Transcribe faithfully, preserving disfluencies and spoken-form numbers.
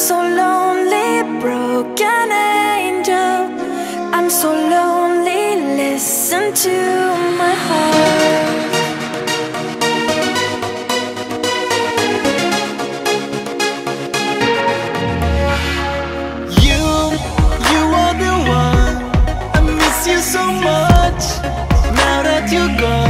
I'm so lonely, broken angel. I'm so lonely, listen to my heart. You, you are the one. I miss you so much. Now that you're gone,